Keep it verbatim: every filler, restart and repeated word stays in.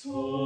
So